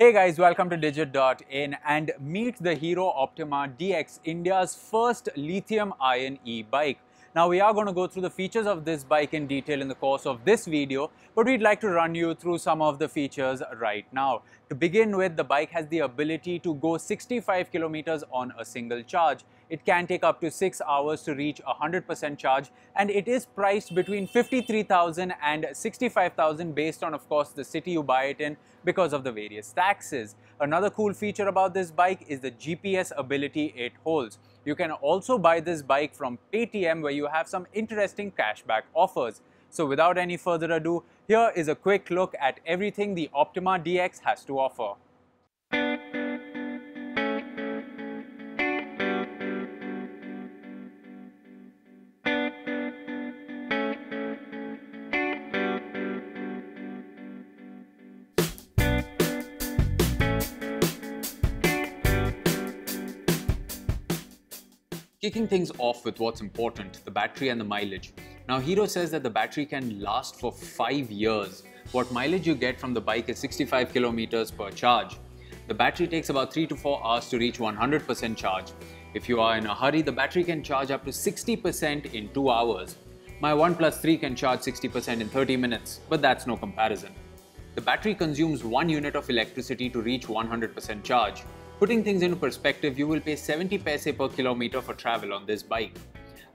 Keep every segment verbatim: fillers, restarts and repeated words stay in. Hey guys, welcome to Digit dot in and meet the Hero Optima D X, India's first lithium-ion e-bike. Now we are going to go through the features of this bike in detail in the course of this video, but we'd like to run you through some of the features right now. To begin with, the bike has the ability to go sixty-five kilometers on a single charge. It can take up to six hours to reach one hundred percent charge, and it is priced between fifty-three thousand and sixty-five thousand based on, of course, the city you buy it in because of the various taxes. Another cool feature about this bike is the G P S ability it holds. You can also buy this bike from Paytm, where you have some interesting cashback offers. So without any further ado, here is a quick look at everything the Optima D X has to offer. Kicking things off with what's important, the battery and the mileage. Now Hero says that the battery can last for five years. What mileage you get from the bike is sixty-five kilometers per charge. The battery takes about three to four hours to reach one hundred percent charge. If you are in a hurry, the battery can charge up to sixty percent in two hours. My OnePlus three can charge sixty percent in thirty minutes, but that's no comparison. The battery consumes one unit of electricity to reach one hundred percent charge. Putting things into perspective, you will pay seventy paise per kilometer for travel on this bike.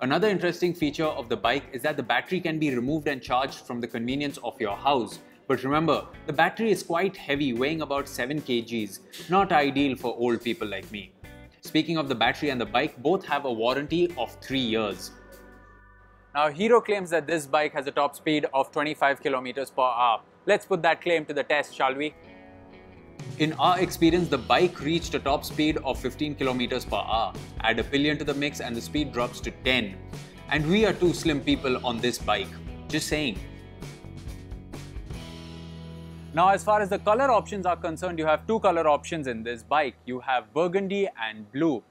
Another interesting feature of the bike is that the battery can be removed and charged from the convenience of your house. But remember, the battery is quite heavy, weighing about seven kilograms, not ideal for old people like me. Speaking of the battery and the bike, both have a warranty of three years. Now Hero claims that this bike has a top speed of twenty-five kilometers per hour. Let's put that claim to the test, shall we? In our experience, the bike reached a top speed of fifteen kilometers per hour. Add a pillion to the mix and the speed drops to ten. And we are two slim people on this bike. Just saying. Now, as far as the color options are concerned, you have two color options in this bike. You have burgundy and blue.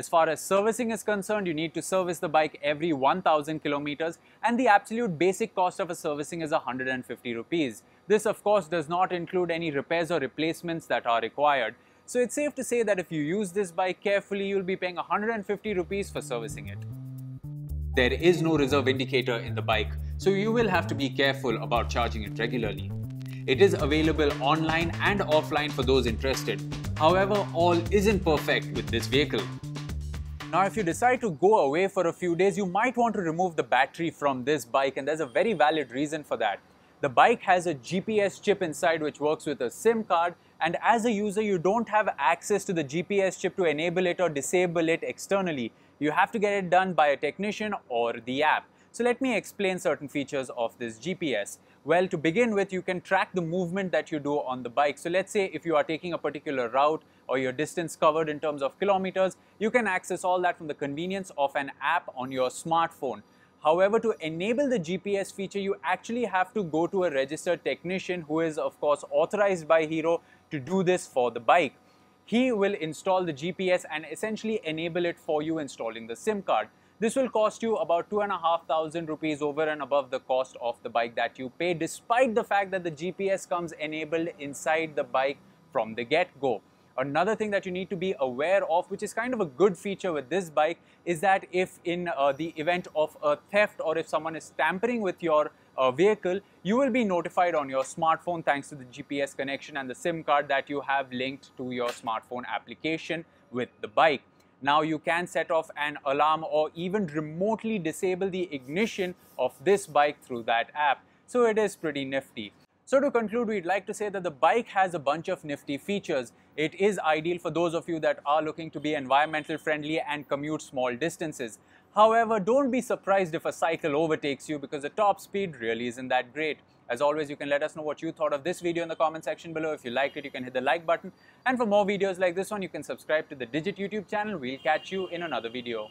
As far as servicing is concerned, you need to service the bike every one thousand kilometers, and the absolute basic cost of a servicing is one hundred fifty rupees. This, of course, does not include any repairs or replacements that are required. So it's safe to say that if you use this bike carefully, you'll be paying one hundred fifty rupees for servicing it. There is no reserve indicator in the bike, so you will have to be careful about charging it regularly. It is available online and offline for those interested. However, all isn't perfect with this vehicle. Now, if you decide to go away for a few days, you might want to remove the battery from this bike, and there's a very valid reason for that. The bike has a G P S chip inside which works with a SIM card, and as a user, you don't have access to the G P S chip to enable it or disable it externally. You have to get it done by a technician or the app. So let me explain certain features of this G P S. Well, to begin with, you can track the movement that you do on the bike. So let's say if you are taking a particular route or your distance covered in terms of kilometers, you can access all that from the convenience of an app on your smartphone. However, to enable the G P S feature, you actually have to go to a registered technician who is, of course, authorized by Hero to do this for the bike. He will install the G P S and essentially enable it for you, installing the SIM card. This will cost you about two and a half thousand rupees over and above the cost of the bike that you pay, despite the fact that the G P S comes enabled inside the bike from the get-go. Another thing that you need to be aware of, which is kind of a good feature with this bike, is that if in uh, the event of a theft or if someone is tampering with your uh, vehicle, you will be notified on your smartphone thanks to the G P S connection and the SIM card that you have linked to your smartphone application with the bike. Now you can set off an alarm or even remotely disable the ignition of this bike through that app. So it is pretty nifty. So to conclude, we'd like to say that the bike has a bunch of nifty features. It is ideal for those of you that are looking to be environmental friendly and commute small distances. However, don't be surprised if a cycle overtakes you because the top speed really isn't that great. As always, you can let us know what you thought of this video in the comment section below. If you liked it, you can hit the like button. And for more videos like this one, you can subscribe to the Digit YouTube channel. We'll catch you in another video.